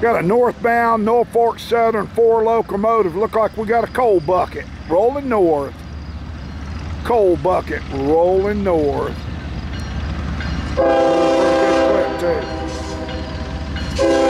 Got a northbound Norfolk Southern 4 locomotive. Look like we got a coal bucket rolling north. Coal bucket rolling north. Pretty good clip too.